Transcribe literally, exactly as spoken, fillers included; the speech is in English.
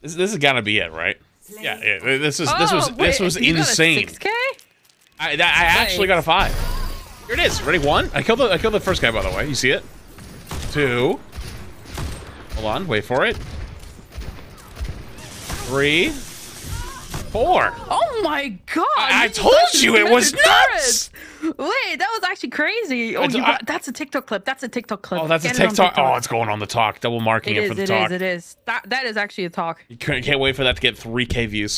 This, this is gotta be it, right? Yeah, yeah. This is oh, this was wait, this was insane. Got a six K? I, I actually got a five. Here it is. Ready? One. I killed the I killed the first guy, by the way. You see it? Two. Hold on. Wait for it. Three. Four. Oh my god! I, I told you it was nuts. Wait, that was actually crazy. Oh, you got, that's a TikTok clip. That's a TikTok clip. Oh, that's Get a TikTok. It TikTok. Oh, it's going on the talk. Double marking it, it is, for the it talk. It is. It is. That that is actually a talk. You can't, can't wait for that to get three K views.